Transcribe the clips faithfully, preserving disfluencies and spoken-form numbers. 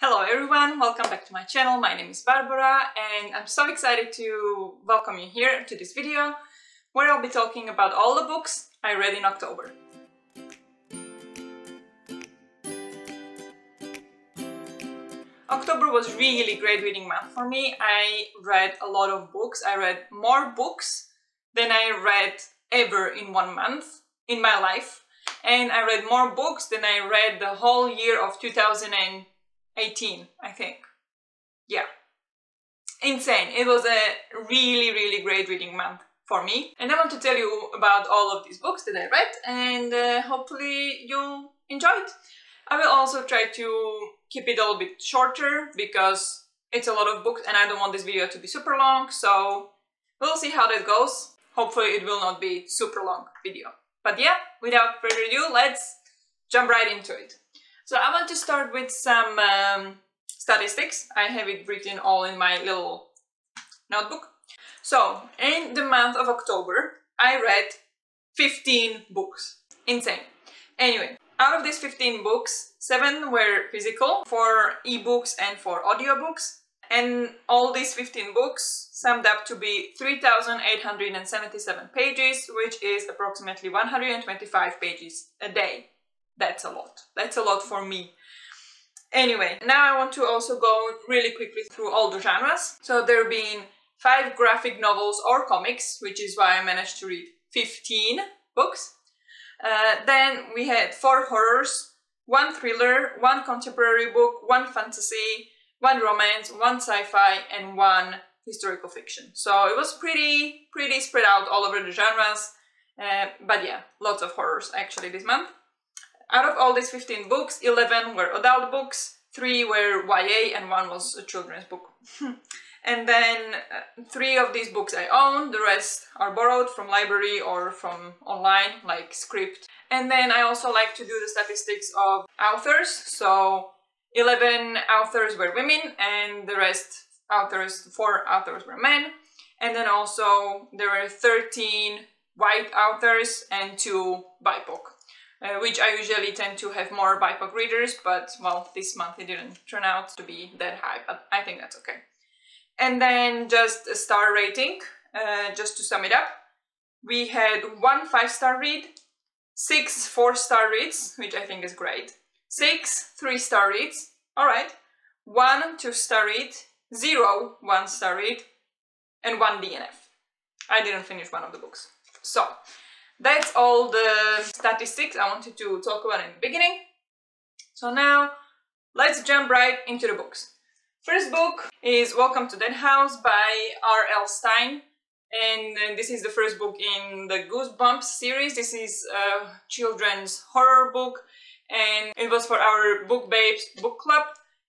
Hello everyone, welcome back to my channel. My name is Barbara and I'm so excited to welcome you here to this video where I'll be talking about all the books I read in October. October was really great reading month for me. I read a lot of books. I read more books than I read ever in one month in my life, and I read more books than I read the whole year of two thousand eighteen, I think. Yeah. Insane. It was a really, really great reading month for me. And I want to tell you about all of these books that I read, and uh, hopefully you'll enjoy it. I will also try to keep it a little bit shorter because it's a lot of books and I don't want this video to be super long, so we'll see how that goes. Hopefully it will not be super long video. But yeah, without further ado, let's jump right into it. So I want to start with some um, statistics. I have it written all in my little notebook. So in the month of October, I read fifteen books. Insane. Anyway, out of these fifteen books, seven were physical for ebooks and for audiobooks. And all these fifteen books summed up to be three thousand eight hundred seventy-seven pages, which is approximately one hundred twenty-five pages a day. That's a lot. That's a lot for me. Anyway, now I want to also go really quickly through all the genres. So there have been five graphic novels or comics, which is why I managed to read fifteen books. Uh, then we had four horrors, one thriller, one contemporary book, one fantasy, one romance, one sci-fi, and one historical fiction. So it was pretty, pretty spread out all over the genres. Uh, but yeah, lots of horrors actually this month. Out of all these fifteen books, eleven were adult books, three were Y A, and one was a children's book. And then uh, three of these books I own, the rest are borrowed from library or from online, like Script. And then I also like to do the statistics of authors, so eleven authors were women and the rest authors, four authors were men. And then also there were thirteen white authors and two B I P O C. Uh, which I usually tend to have more B I P O C readers, but well, this month it didn't turn out to be that high, but I think that's okay. And then just a star rating, uh, just to sum it up. We had one five-star read, six four-star reads, which I think is great, six three-star reads, alright, one two-star read, zero one-star read, and one D N F. I didn't finish one of the books. So that's all the statistics I wanted to talk about in the beginning. So now, let's jump right into the books. First book is Welcome to That House by R L Stein. And this is the first book in the Goosebumps series. This is a children's horror book. And it was for our Book Babes book club.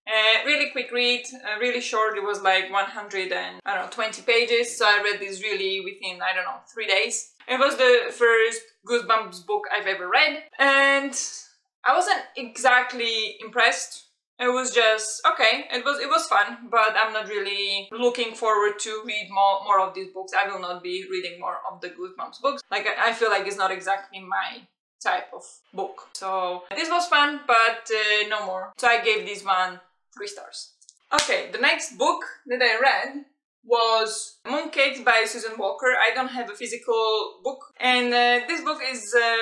Uh, really quick read, uh, really short. It was like one hundred and I don't know twenty pages. So I read this really within, I don't know, three days. It was the first Goosebumps book I've ever read, and I wasn't exactly impressed. It was just okay. It was it was fun, but I'm not really looking forward to read more more of these books. I will not be reading more of the Goosebumps books. Like I, I feel like it's not exactly my type of book. So this was fun, but uh, no more. So I gave this one three stars. Okay, the next book that I read was Mooncake by Susan Walker. I don't have a physical book, and uh, this book is uh,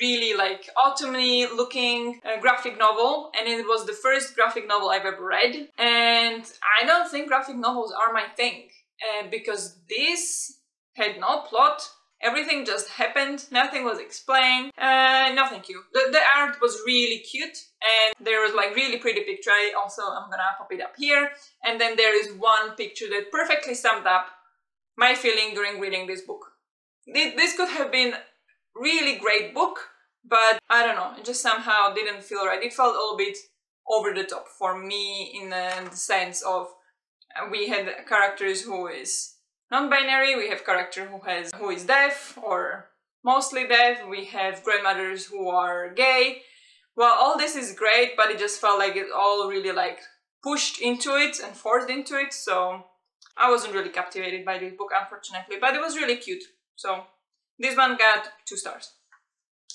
really like autumny looking uh, graphic novel, and it was the first graphic novel I've ever read, and I don't think graphic novels are my thing, uh, because this had no plot. Everything just happened, nothing was explained, uh, no thank you. The, the art was really cute, and there was like really pretty picture. I also, I'm gonna pop it up here. And then there is one picture that perfectly summed up my feeling during reading this book. This could have been really great book, but I don't know, it just somehow didn't feel right. It felt a little bit over the top for me in the, in the sense of we had characters who is non-binary, we have character who has who is deaf or mostly deaf, we have grandmothers who are gay. Well, all this is great, but it just felt like it all really like pushed into it and forced into it, so I wasn't really captivated by this book, unfortunately, but it was really cute. So this one got two stars.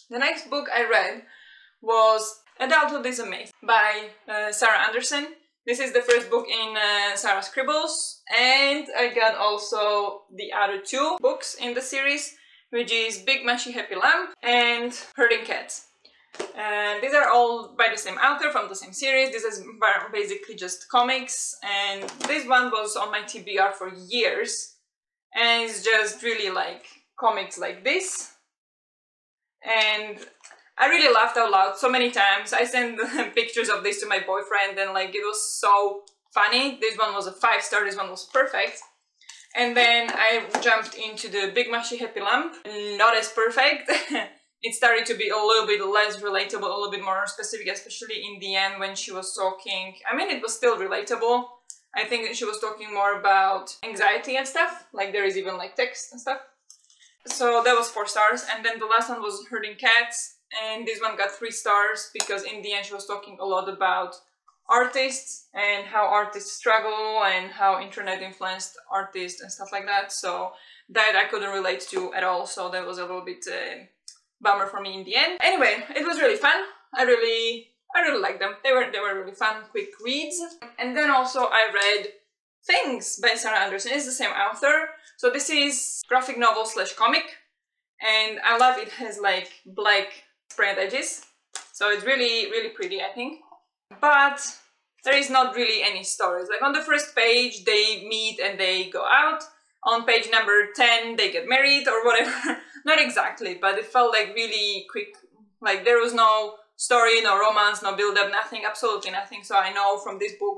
The next book I read was Adulthood Is a Myth by uh, Sarah Anderson. This is the first book in uh, Sarah Scribbles, and I got also the other two books in the series, which is Big Mushy Happy Lamb and Herding Cats. Uh, these are all by the same author from the same series. This is basically just comics, and this one was on my T B R for years, and it's just really like comics like this. And I really laughed out loud so many times. I sent pictures of this to my boyfriend, and like it was so funny. This one was a five star, this one was perfect. And then I jumped into the Big Mushy Happy Lamb. Not as perfect. It started to be a little bit less relatable, a little bit more specific, especially in the end when she was talking. I mean, it was still relatable. I think she was talking more about anxiety and stuff. Like there is even like text and stuff. So that was four stars. And then the last one was Herding Cats. And this one got three stars because in the end she was talking a lot about artists and how artists struggle and how internet influenced artists and stuff like that. So that I couldn't relate to at all. So that was a little bit... Uh, bummer for me in the end. Anyway, it was really fun. I really, I really liked them. They were, they were really fun, quick reads. And then also I read Things by Sarah Anderson. It's the same author. So this is graphic novel slash comic, and I love it. It has like black spread edges, so it's really, really pretty, I think. But there is not really any stories. Like on the first page, they meet and they go out. On page number ten, they get married or whatever. Not exactly, but it felt like really quick. Like there was no story, no romance, no build-up, nothing, absolutely nothing. So I know from this book,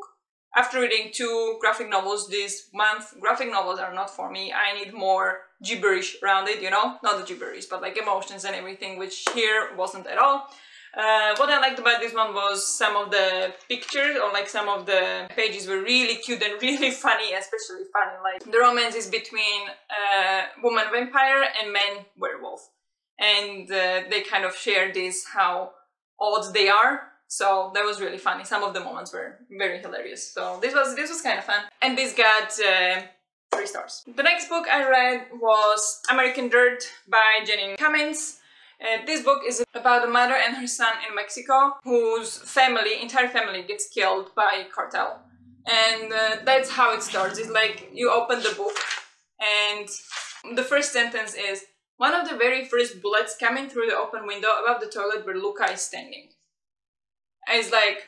after reading two graphic novels this month, graphic novels are not for me. I need more gibberish around it, you know? Not the gibberish, but like emotions and everything, which here wasn't at all. Uh, what I liked about this one was some of the pictures, or like some of the pages were really cute and really funny, especially funny. Like the romance is between uh, woman vampire and man werewolf, and uh, they kind of share this how odd they are. So that was really funny. Some of the moments were very hilarious. So this was this was kind of fun, and this got uh, three stars. The next book I read was American Dirt by Jeanine Cummins. Uh, this book is about a mother and her son in Mexico whose family, entire family, gets killed by a cartel. And uh, that's how it starts. It's like you open the book and the first sentence is, "One of the very first bullets coming through the open window above the toilet where Luca is standing." And it's like,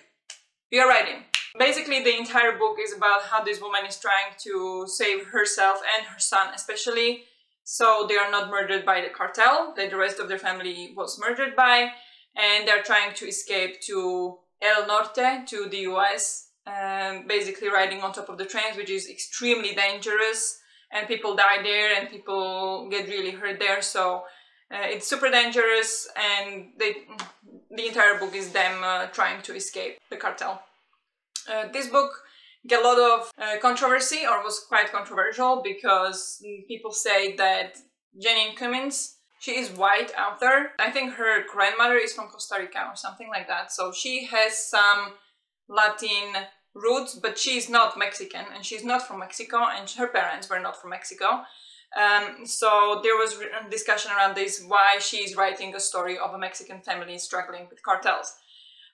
you're writing. Basically the entire book is about how this woman is trying to save herself and her son especially, so they are not murdered by the cartel that the rest of their family was murdered by, and they're trying to escape to El Norte, to the U S, um, basically riding on top of the trains, which is extremely dangerous, and people die there and people get really hurt there, so uh, it's super dangerous, and they, the entire book is them uh, trying to escape the cartel. Uh, this book get a lot of uh, controversy, or was quite controversial, because people say that Jeanine Cummins, she is white author. I think her grandmother is from Costa Rica or something like that, so she has some Latin roots, but she's not Mexican and she's not from Mexico, and her parents were not from Mexico. Um, so there was a discussion around this, why she is writing a story of a Mexican family struggling with cartels.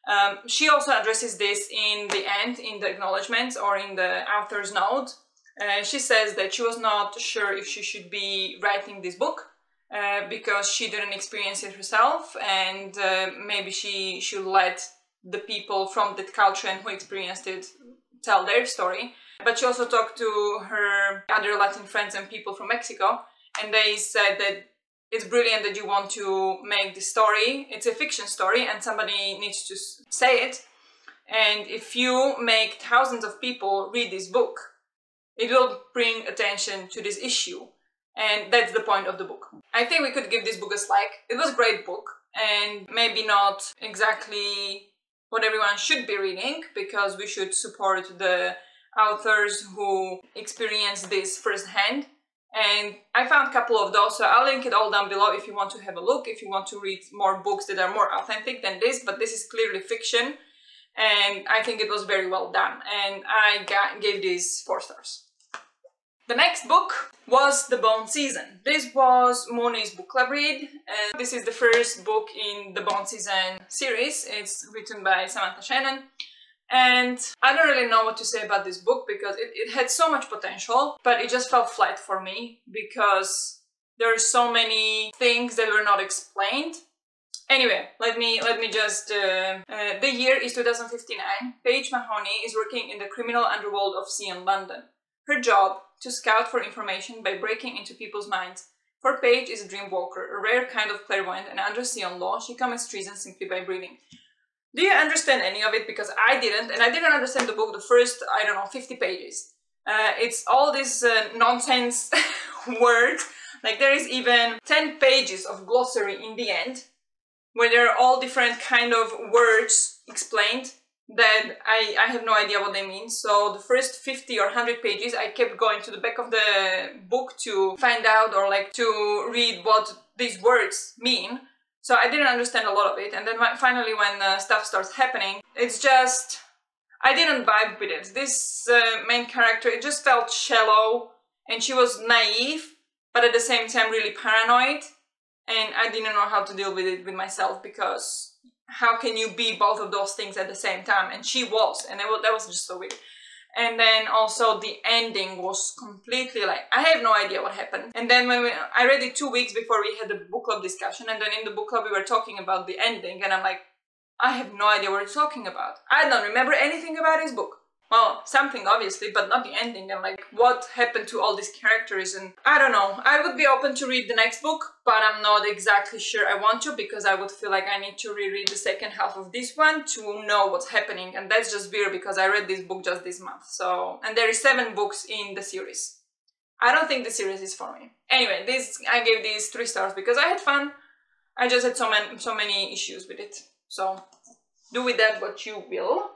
Um, she also addresses this in the end, in the acknowledgements or in the author's note. Uh, she says that she was not sure if she should be writing this book uh, because she didn't experience it herself, and uh, maybe she should let the people from that culture and who experienced it tell their story. But she also talked to her other Latin friends and people from Mexico, and they said that it's brilliant that you want to make this story. It's a fiction story and somebody needs to say it. And if you make thousands of people read this book, it will bring attention to this issue. And that's the point of the book. I think we could give this book a slack. It was a great book and maybe not exactly what everyone should be reading, because we should support the authors who experience this firsthand. And I found a couple of those, so I'll link it all down below if you want to have a look, if you want to read more books that are more authentic than this, but this is clearly fiction, and I think it was very well done, and I got, gave this four stars. The next book was The Bone Season. This was Moni's book club read, and this is the first book in the Bone Season series. It's written by Samantha Shannon. And I don't really know what to say about this book because it, it had so much potential, but it just fell flat for me because there are so many things that were not explained. Anyway, let me let me just... Uh, uh, the year is two thousand fifty-nine. Paige Mahoney is working in the criminal underworld of C and London. Her job, to scout for information by breaking into people's minds. For Paige is a dreamwalker, a rare kind of clairvoyant, and under Sion law, she commits treason simply by breathing. Do you understand any of it? Because I didn't, and I didn't understand the book the first, I don't know, fifty pages. Uh, it's all this uh, nonsense words. Like, there is even ten pages of glossary in the end, where there are all different kind of words explained that I, I have no idea what they mean. So the first fifty or one hundred pages, I kept going to the back of the book to find out or like to read what these words mean. So I didn't understand a lot of it. And then finally when uh, stuff starts happening, it's just... I didn't vibe with it. This uh, main character, it just felt shallow and she was naive, but at the same time really paranoid. And I didn't know how to deal with it with myself because... how can you be both of those things at the same time? And she was, and that was just so weird. And then also the ending was completely like, I have no idea what happened. And then when we, I read it two weeks before we had the book club discussion, and then in the book club we were talking about the ending, and I'm like, I have no idea what we're talking about. I don't remember anything about this book. Well, something obviously, but not the ending. I'm like, what happened to all these characters? And I don't know. I would be open to read the next book, but I'm not exactly sure I want to because I would feel like I need to reread the second half of this one to know what's happening. And that's just weird because I read this book just this month. So, and there is seven books in the series. I don't think the series is for me. Anyway, this I gave these three stars because I had fun. I just had so many, so many issues with it. So, do with that what you will.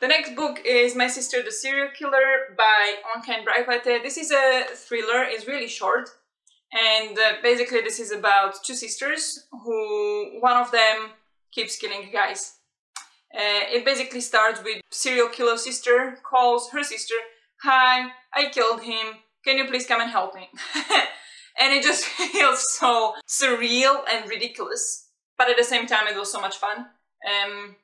The next book is My Sister the Serial Killer by Oyinkan Braithwaite. This is a thriller, it's really short, and uh, basically this is about two sisters who one of them keeps killing guys. Uh, it basically starts with serial killer sister calls her sister, "Hi, I killed him, can you please come and help me?" And it just feels so surreal and ridiculous, but at the same time it was so much fun. Um,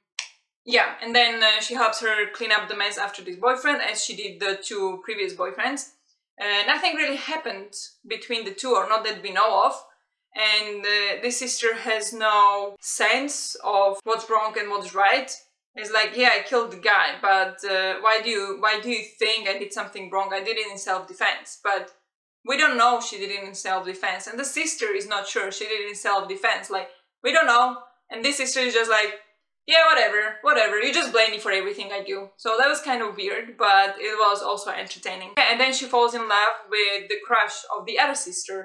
Yeah, and then uh, she helps her clean up the mess after this boyfriend, as she did the two previous boyfriends. Uh, nothing really happened between the two, or not that we know of. And uh, this sister has no sense of what's wrong and what's right. It's like, yeah, I killed the guy, but uh, why do you, why do you think I did something wrong? I did it in self-defense, but we don't know she did it in self-defense. And the sister is not sure she did it in self-defense. Like, we don't know. And this sister is just like, yeah, whatever, whatever, you just blame me for everything I do. So that was kind of weird, but it was also entertaining. And then she falls in love with the crush of the other sister.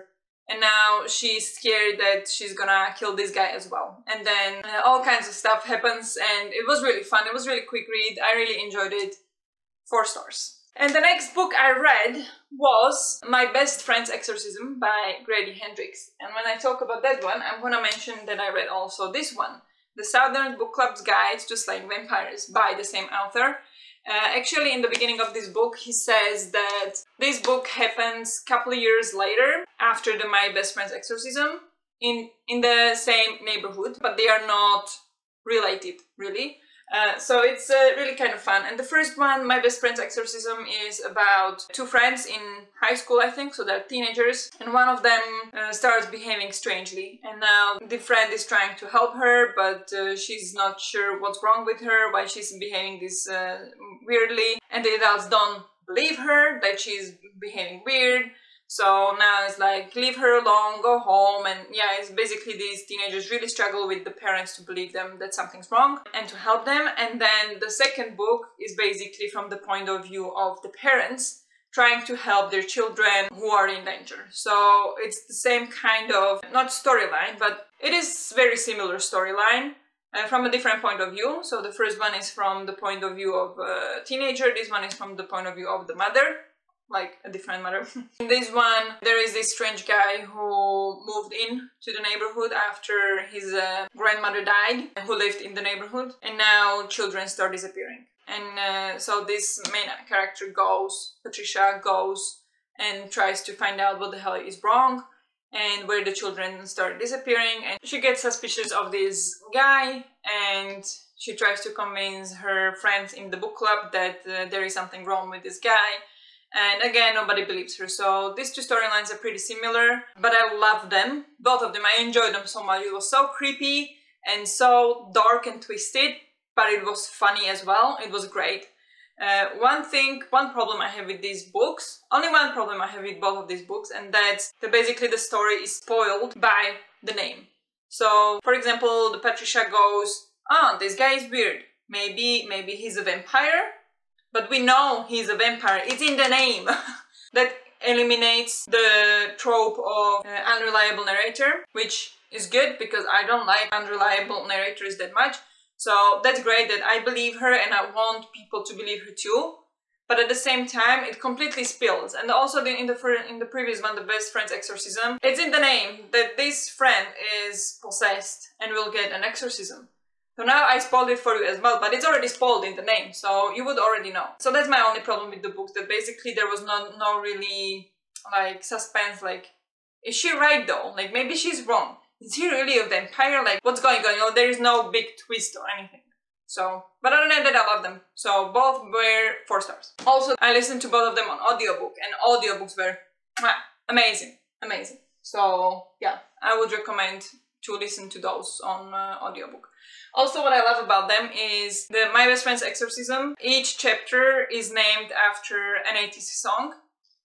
And now she's scared that she's gonna kill this guy as well. And then uh, all kinds of stuff happens, and it was really fun. It was really quick read. I really enjoyed it. Four stars. And the next book I read was My Best Friend's Exorcism by Grady Hendrix. And when I talk about that one, I'm gonna mention that I read also this one. The Southern Book Club's Guide to Slaying Vampires by the same author. Uh, actually, in the beginning of this book, he says that this book happens a couple of years later, after the My Best Friend's Exorcism, in, in the same neighborhood, but they are not related, really. Uh, so it's uh, really kind of fun. And the first one, My Best Friend's Exorcism, is about two friends in high school, I think, so they're teenagers, and one of them uh, starts behaving strangely. And now the friend is trying to help her, but uh, she's not sure what's wrong with her, why she's behaving this uh, weirdly. And the adults don't believe her, that she's behaving weird. So now it's like, leave her alone, go home, and yeah, it's basically these teenagers really struggle with the parents to believe them that something's wrong and to help them. And then the second book is basically from the point of view of the parents trying to help their children who are in danger. So it's the same kind of, not storyline, but it is very similar storyline uh, from a different point of view. So the first one is from the point of view of a teenager, this one is from the point of view of the mother. Like a different matter. In this one, there is this strange guy who moved in to the neighborhood after his uh, grandmother died, who lived in the neighborhood, and now children start disappearing. And uh, so this main character goes, Patricia goes, and tries to find out what the hell is wrong. and where the children start disappearing, and she gets suspicious of this guy, and she tries to convince her friends in the book club that uh, there is something wrong with this guy, and again nobody believes her. So these two storylines are pretty similar, but I love them, both of them. I enjoyed them so much. It was so creepy and so dark and twisted, but it was funny as well. It was great. Uh, one thing, one problem I have with these books, only one problem I have with both of these books, and that's that basically the story is spoiled by the name. So, for example, the Patricia goes, ah, oh, this guy is weird, maybe, maybe he's a vampire, but we know he's a vampire, it's in the name. That eliminates the trope of uh, unreliable narrator, which is good because I don't like unreliable narrators that much. So that's great that I believe her and I want people to believe her too, but at the same time it completely spills. And also the, in, the, in the previous one, The Best Friend's Exorcism, it's in the name that this friend is possessed and will get an exorcism. So now I spoiled it for you as well, but it's already spoiled in the name, so you would already know. So that's my only problem with the book, that basically there was no, no really like suspense, like, is she right though? Like, maybe she's wrong. Is he really a vampire? Like, what's going on? You know, there is no big twist or anything. So, but other than that, I love them. So both were four stars. Also, I listened to both of them on audiobook, and audiobooks were mwah, amazing, amazing. So yeah, I would recommend to listen to those on uh, audiobook. Also, what I love about them is the My Best Friend's Exorcism. Each chapter is named after an eighties song.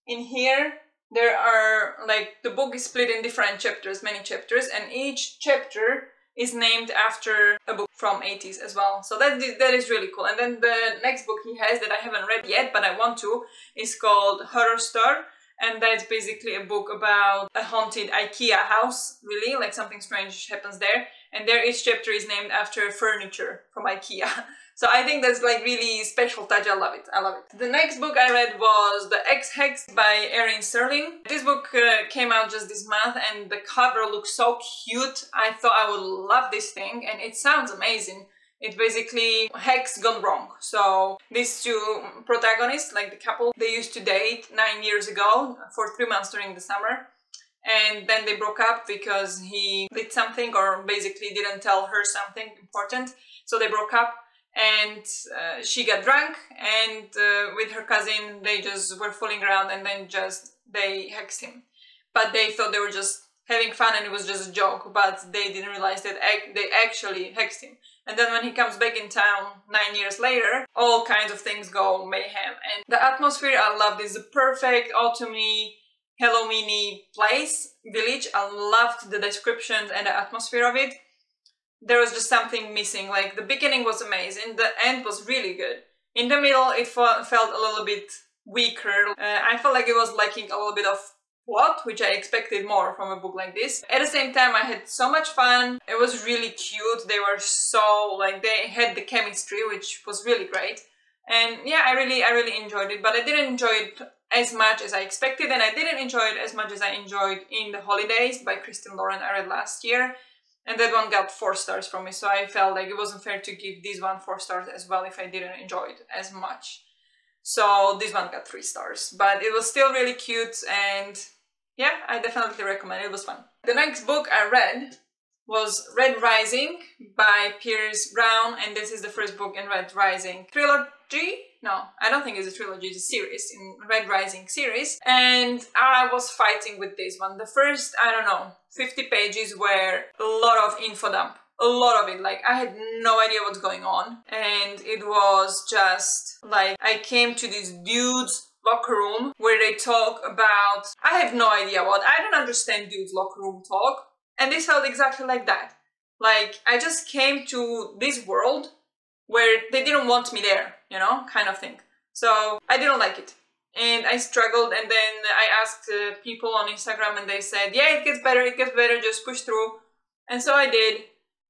In here, there are, like, the book is split in different chapters, many chapters, and each chapter is named after a book from eighties as well. So that is, that is really cool. And then the next book he has that I haven't read yet, but I want to, is called Horror Store. And that's basically a book about a haunted IKEA house, really, like something strange happens there. And there each chapter is named after furniture from IKEA. So I think that's like really special touch. I love it, I love it. The next book I read was The Ex-Hex by Erin Serling. This book uh, came out just this month, and the cover looks so cute. I thought I would love this thing, and it sounds amazing. It's basically hex gone wrong. So these two protagonists, like the couple, they used to date nine years ago for three months during the summer. And then they broke up because he did something, or basically didn't tell her something important. So they broke up, and uh, she got drunk, and uh, with her cousin they just were fooling around, and then just they hexed him. But they thought they were just having fun and it was just a joke, but they didn't realize that ac they actually hexed him. And then when he comes back in town nine years later, all kinds of things go mayhem. And the atmosphere, I love this, the perfect autumny, Halloween-y place, village. I loved the descriptions and the atmosphere of it. There was just something missing. Like, the beginning was amazing, the end was really good. In the middle, it felt a little bit weaker. Uh, I felt like it was lacking a little bit of plot, which I expected more from a book like this. At the same time, I had so much fun. It was really cute. They were so, like, they had the chemistry, which was really great. And yeah, I really, I really enjoyed it, but I didn't enjoy it as much as I expected, and I didn't enjoy it as much as I enjoyed In the Holidays by Kristen Lauren I read last year, and that one got four stars from me, so I felt like it wasn't fair to give this one four stars as well if I didn't enjoy it as much. So this one got three stars, but it was still really cute, and yeah, I definitely recommend it. It was fun. The next book I read was Red Rising by Pierce Brown, and this is the first book in Red Rising trilogy. No, I don't think it's a trilogy, it's a series, in Red Rising series. And I was fighting with this one. The first, I don't know, fifty pages were a lot of info dump. A lot of it, like, I had no idea what's going on. And it was just, like, I came to this dude's locker room where they talk about, I have no idea what, I don't understand dude's locker room talk. And this felt exactly like that. Like, I just came to this world where they didn't want me there, you know, kind of thing. So I didn't like it. And I struggled, and then I asked uh, people on Instagram, and they said, yeah, it gets better, it gets better, just push through. And so I did.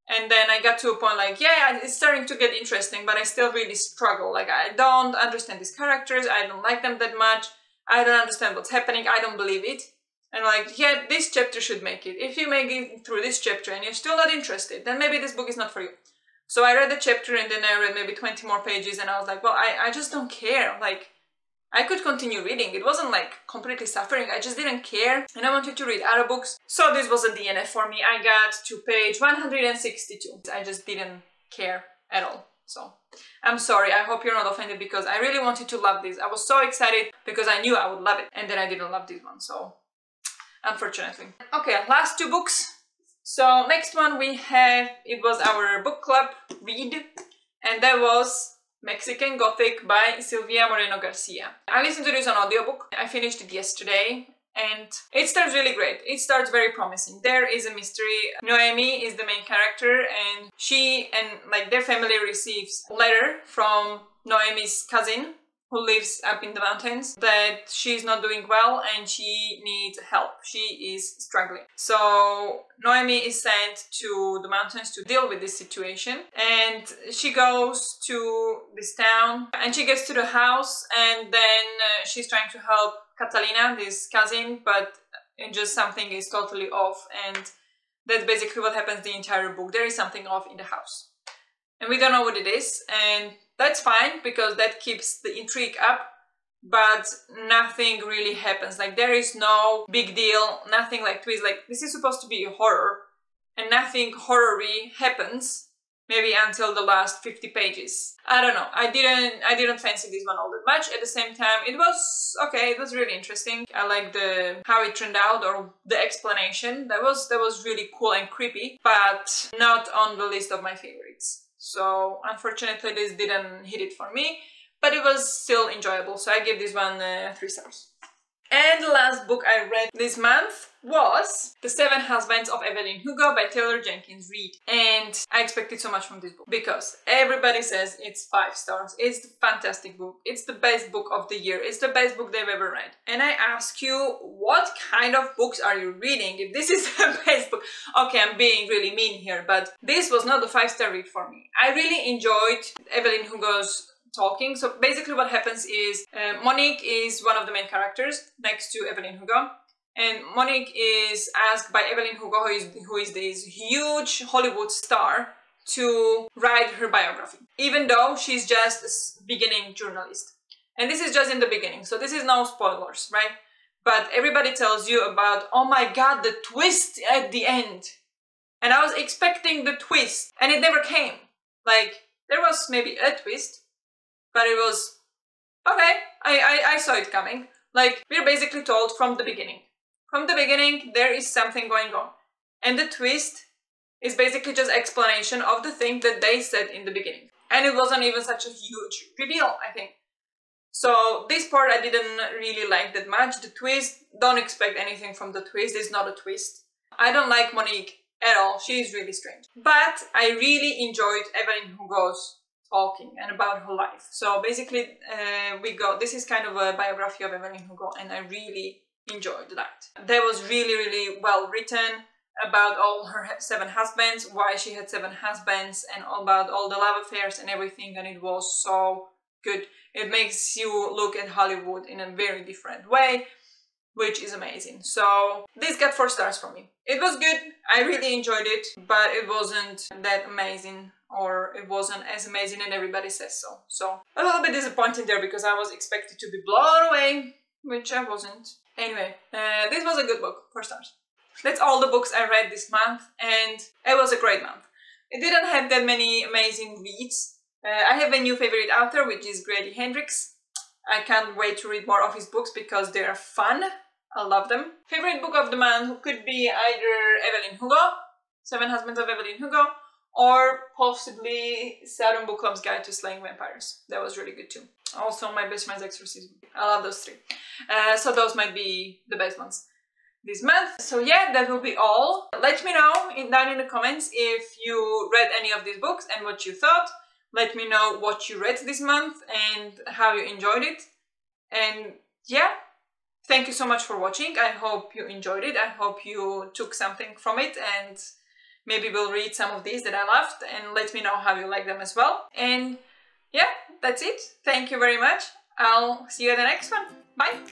And then I got to a point like, yeah, it's starting to get interesting, but I still really struggle. Like, I don't understand these characters, I don't like them that much, I don't understand what's happening, I don't believe it. And like, yeah, this chapter should make it. If you make it through this chapter and you're still not interested, then maybe this book is not for you. So I read the chapter, and then I read maybe twenty more pages, and I was like, well, I, I just don't care. Like, I could continue reading. It wasn't like completely suffering, I just didn't care, and I wanted to read other books, so this was a D N F for me. I got to page one hundred sixty-two. I just didn't care at all, so I'm sorry. I hope you're not offended, because I really wanted to love this. I was so excited because I knew I would love it, and then I didn't love this one, so unfortunately. Okay, last two books. So next one we have, it was our book club read, and that was Mexican Gothic by Silvia Moreno-Garcia. I listened to this on audiobook. I finished it yesterday, and it starts really great. It starts very promising. There is a mystery. Noemi is the main character, and she and like their family receives a letter from Noemi's cousin who lives up in the mountains that she's not doing well and she needs help. She is struggling. So Noemi is sent to the mountains to deal with this situation, and she goes to this town and she gets to the house, and then uh, she's trying to help Catalina, this cousin, but just something is totally off, and that's basically what happens the entire book. There is something off in the house and we don't know what it is, and that's fine because that keeps the intrigue up, but nothing really happens. Like there is no big deal, nothing like twist. Like this is supposed to be a horror and nothing horror-y happens maybe until the last fifty pages. I don't know. I didn't I didn't fancy this one all that much. At the same time, it was okay, it was really interesting. I liked the how it turned out, or the explanation. That was that was really cool and creepy, but not on the list of my favorites. So unfortunately this didn't hit it for me, but it was still enjoyable, so I gave this one uh, three stars. And the last book I read this month was The Seven Husbands of Evelyn Hugo by Taylor Jenkins Reid, and I expected so much from this book because everybody says it's five stars, it's the fantastic book, it's the best book of the year, it's the best book they've ever read. And I ask you, what kind of books are you reading if this is the best book? Okay, I'm being really mean here, but this was not a five-star read for me. I really enjoyed Evelyn Hugo's talking. So basically what happens is uh, Monique is one of the main characters next to Evelyn Hugo, and Monique is asked by Evelyn Hugo, who is, who is this huge Hollywood star, to write her biography, even though she's just a beginning journalist. And this is just in the beginning, so this is no spoilers, right? But everybody tells you about, oh my god, the twist at the end. And I was expecting the twist, and it never came. Like, there was maybe a twist, but it was, okay, I, I, I saw it coming. Like, we're basically told from the beginning. From the beginning, there is something going on. And the twist is basically just explanation of the thing that they said in the beginning. And it wasn't even such a huge reveal, I think. So this part I didn't really like that much. The twist, don't expect anything from the twist. It's not a twist. I don't like Monique at all. She is really strange. But I really enjoyed Evelyn Hugo's talking and about her life. So basically uh, we got, this is kind of a biography of Evelyn Hugo, and I really enjoyed that. That was really really well written, about all her seven husbands, why she had seven husbands, and about all the love affairs and everything, and it was so good. It makes you look at Hollywood in a very different way, which is amazing. So this got four stars from me. It was good, I really enjoyed it, but it wasn't that amazing, or it wasn't as amazing and everybody says so. So a little bit disappointing there, because I was expected to be blown away, which I wasn't. Anyway, uh, this was a good book, four stars. That's all the books I read this month, and it was a great month. It didn't have that many amazing reads. Uh, I have a new favorite author, which is Grady Hendrix. I can't wait to read more of his books because they are fun. I love them. Favorite book of the month could be either Evelyn Hugo, Seven Husbands of Evelyn Hugo, or possibly Southern Book Club's Guide to Slaying Vampires. That was really good too. Also My Best Friend's Exorcism. I love those three. Uh, so those might be the best ones this month. So yeah, that will be all. Let me know in, down in the comments if you read any of these books and what you thought. Let me know what you read this month and how you enjoyed it. And yeah, thank you so much for watching. I hope you enjoyed it. I hope you took something from it, and maybe we'll read some of these that I loved, and let me know how you like them as well. And yeah, that's it. Thank you very much. I'll see you at the next one. Bye!